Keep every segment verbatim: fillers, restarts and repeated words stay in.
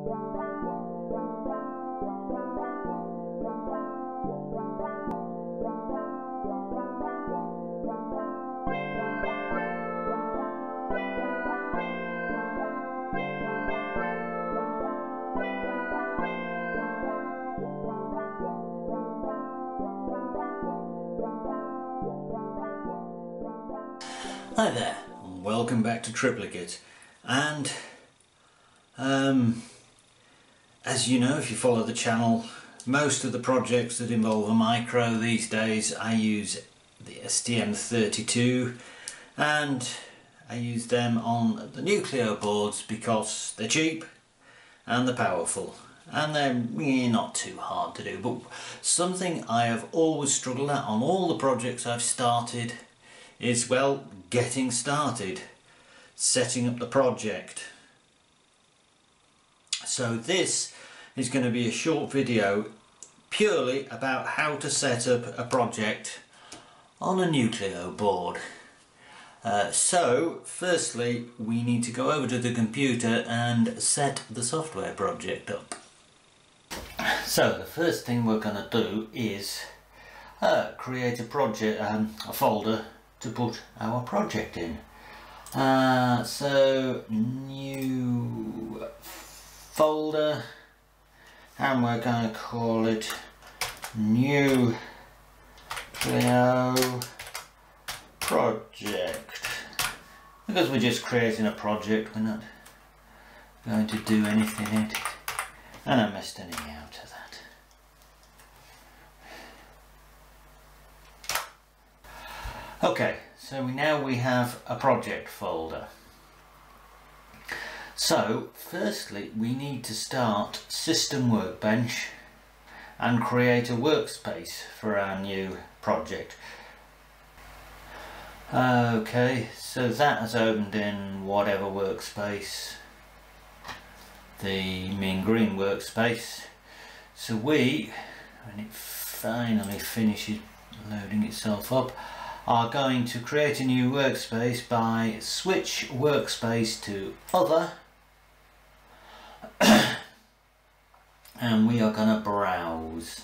Hi there, welcome back to Tripplikit, and um, as you know, if you follow the channel, most of the projects that involve a micro these days I use the S T M thirty-two, and I use them on the Nucleo boards because they're cheap and they're powerful and they're really not too hard to do. But something I have always struggled at on all the projects I've started is, well, getting started, setting up the project. So this is going to be a short video purely about how to set up a project on a Nucleo board. Uh, so firstly, we need to go over to the computer and set the software project up. So the first thing we're going to do is uh, create a project, um, a folder to put our project in. Uh, so new folder, and we're going to call it Nucleo project, because we're just creating a project, we're not going to do anything in it. And I missed any out of that. Okay, so now we have a project folder. So firstly, we need to start System Workbench and create a workspace for our new project. Okay, so that has opened in whatever workspace, the mean green workspace. So we, when it finally finishes loading itself up, are going to create a new workspace by switch workspace to other and we are going to browse.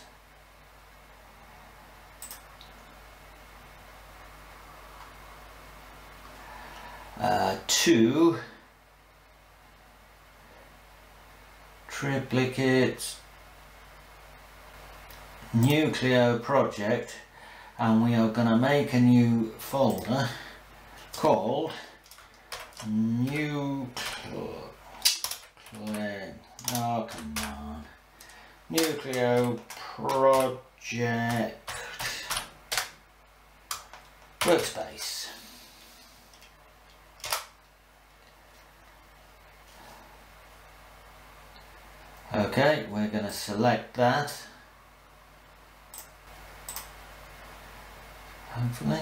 Uh, to Tripplikit Nucleo project, and we are going to make a new folder called Nucleo. Oh, come on. Nucleo project workspace. Okay, we're going to select that, hopefully.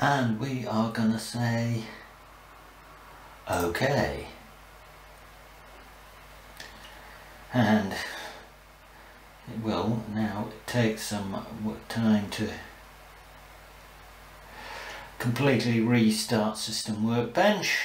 And we are going to say OK. And it will now take some time to completely restart System Workbench.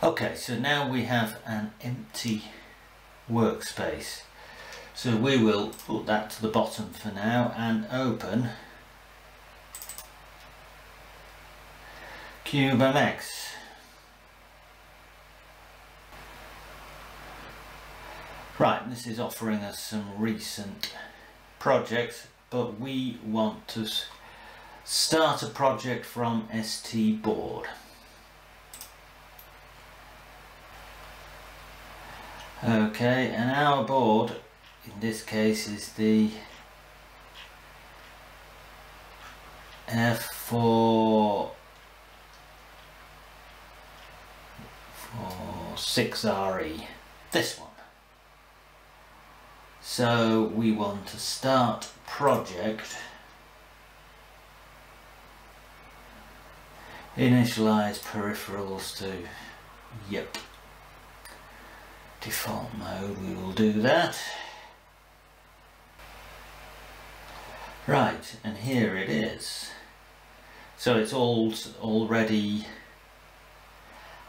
Okay, so now we have an empty workspace. So we will put that to the bottom for now and open CubeMX. Right, this is offering us some recent projects, but we want to start a project from S T board. Okay, and our board in this case is the S W four S T M thirty-two, this one. So we want to start project Initialize peripherals to, yep, default mode, we will do that. Right, and here it is. So it's all already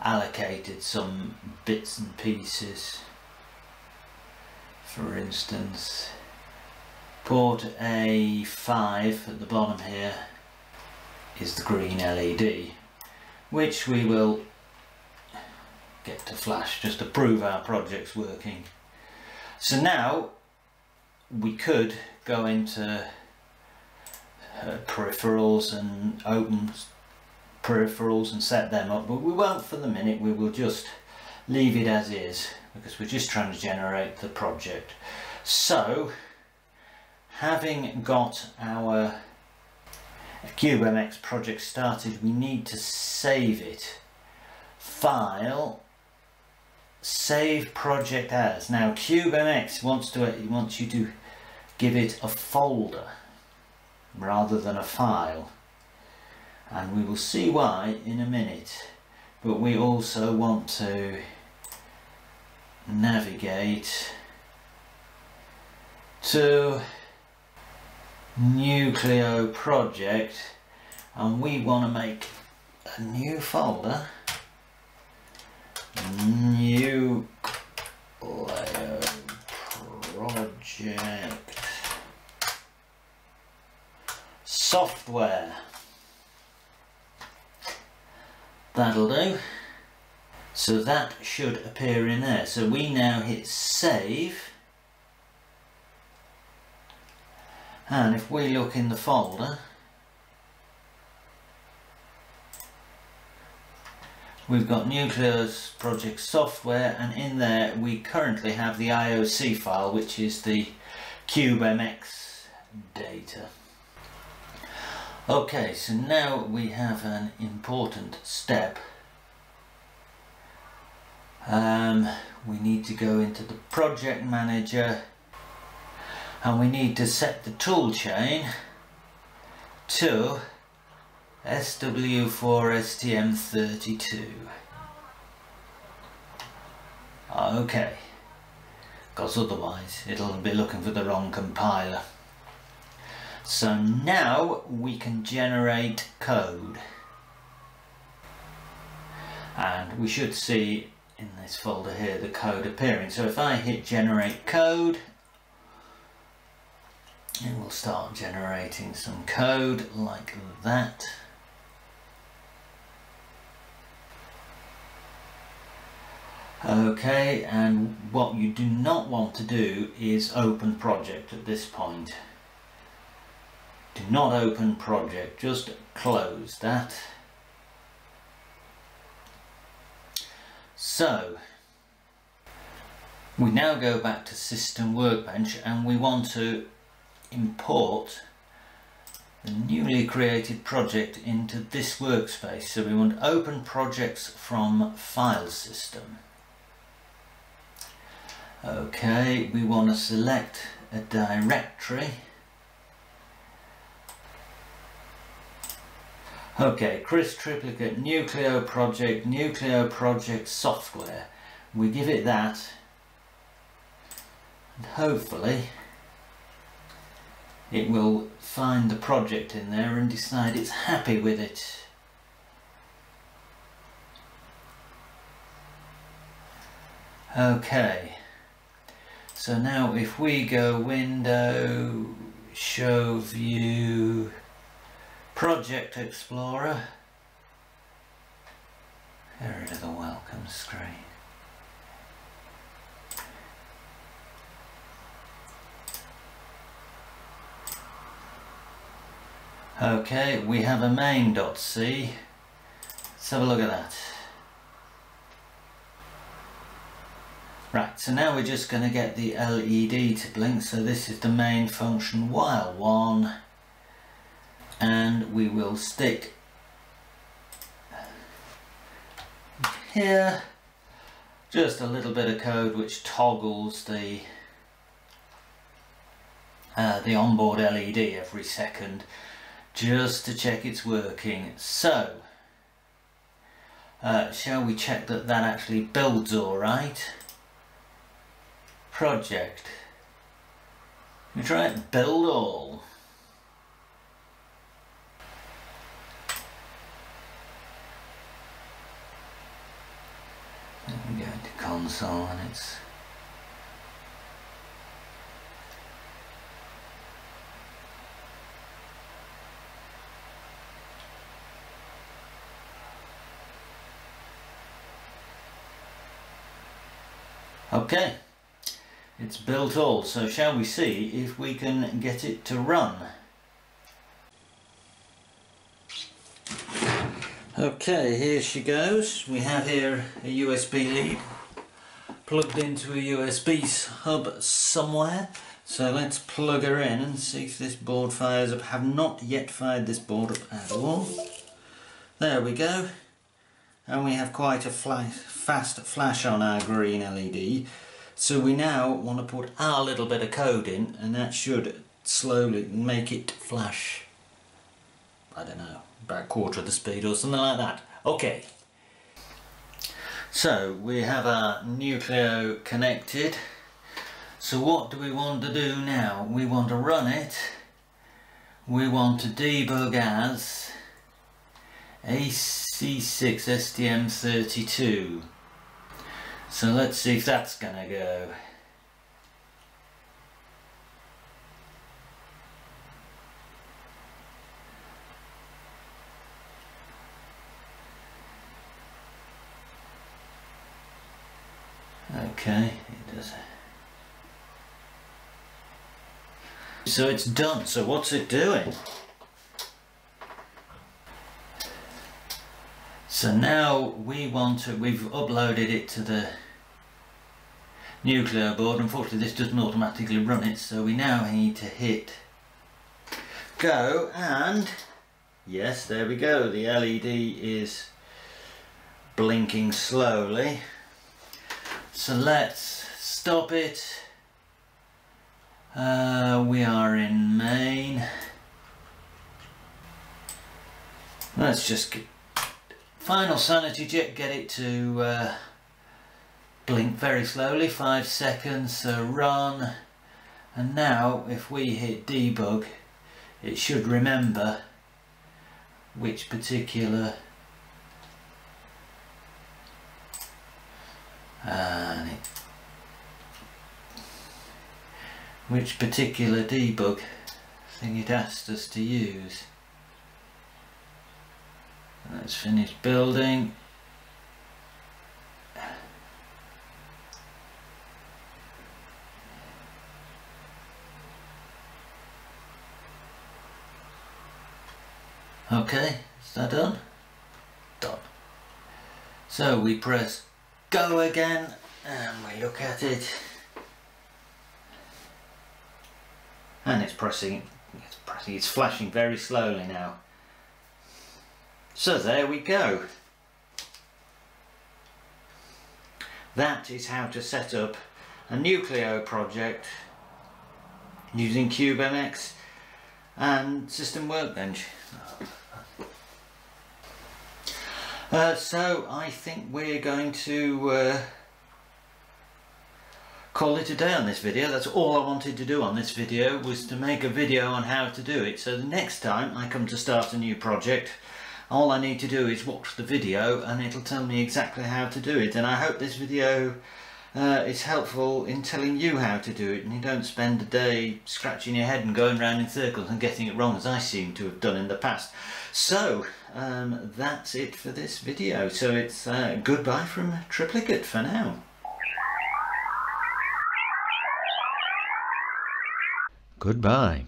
allocated some bits and pieces. For instance, port A five at the bottom here is the green L E D, which we will get to flash just to prove our project's working. So now we could go into uh, peripherals and open peripherals and set them up, but we won't for the minute. We will just leave it as is because we're just trying to generate the project. So having got our CubeMX project started, we need to save it. File, save project as. Now CubeMX wants to it wants you to give it a folder rather than a file, and we will see why in a minute. But we also want to navigate to Nucleo project, and we want to make a new folder, Nucleo project software. That'll do. So that should appear in there. So we now hit save, and if we look in the folder, we've got Nucleo's project software, and in there we currently have the I O C file, which is the CubeMX data. Okay, so now we have an important step. Um, we need to go into the project manager, and we need to set the toolchain to S W four S T M thirty-two. Okay, because otherwise it'll be looking for the wrong compiler. So now we can generate code, and we should see in this folder here the code appearing. So if I hit generate code, it will start generating some code like that. Okay, and what you do not want to do is open project at this point. Do not open project, just close that. So we now go back to System Workbench, and we want to import the newly created project into this workspace. So we want open projects from file system. Okay, we want to select a directory. Okay, Chris Tripplikit, Nucleo project, Nucleo project software. We give it that, and hopefully it will find the project in there and decide it's happy with it. Okay, so now if we go window, show view, project explorer, get rid of the welcome screen. Okay, we have a main.c. Let's have a look at that. Right, so now we're just going to get the L E D to blink. So this is the main function while one, and we will stick here just a little bit of code which toggles the uh, the onboard L E D every second, just to check it's working. So Uh, shall we check that that actually builds all right? Project. We try it, build all. Let me go into console and it's... Okay, it's built all, so shall we see if we can get it to run? Okay, here she goes. We have here a U S B lead plugged into a U S B hub somewhere. So let's plug her in and see if this board fires up. I have not yet fired this board up at all. There we go. And we have quite a flash, fast flash on our green L E D, so we now want to put our little bit of code in, and that should slowly make it flash, I don't know, about a quarter of the speed or something like that. Okay, so we have our Nucleo connected. So what do we want to do now? We want to run it. We want to debug as A C six S T M thirty-two. So let's see if that's gonna go. Okay, it does. So it's done. So what's it doing? So now we want to, we've uploaded it to the Nucleo board. Unfortunately this doesn't automatically run it, so we now need to hit go, and yes, there we go, the L E D is blinking slowly. So let's stop it. Uh, we are in main. Let's just get final sanity check, get it to uh, blink very slowly, five seconds, so run. And now if we hit debug, it should remember which particular, uh, which particular debug thing it asked us to use. Let's finish building. Okay, is that done? Done. So we press go again and we look at it. And it's pressing, it's pressing, it's flashing very slowly now. So there we go. That is how to set up a Nucleo project using CubeMX and System Workbench. Uh, so I think we're going to uh, call it a day on this video. That's all I wanted to do on this video, was to make a video on how to do it. So the next time I come to start a new project, all I need to do is watch the video and it'll tell me exactly how to do it. And I hope this video uh, is helpful in telling you how to do it, and you don't spend a day scratching your head and going round in circles and getting it wrong, as I seem to have done in the past. So um, that's it for this video. So it's uh, goodbye from Tripplikit for now. Goodbye.